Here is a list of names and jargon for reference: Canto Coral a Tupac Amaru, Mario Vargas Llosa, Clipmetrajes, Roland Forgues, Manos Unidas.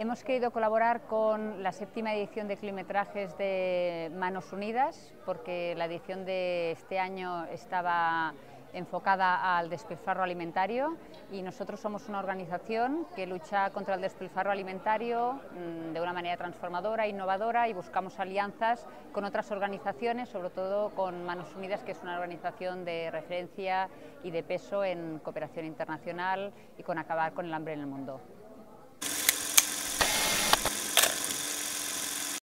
Hemos querido colaborar con la 7ª edición de Clipmetrajes de Manos Unidas, porque la edición de este año estaba enfocada al despilfarro alimentario y nosotros somos una organización que lucha contra el despilfarro alimentario de una manera transformadora, innovadora, y buscamos alianzas con otras organizaciones, sobre todo con Manos Unidas, que es una organización de referencia y de peso en cooperación internacional y con acabar con el hambre en el mundo.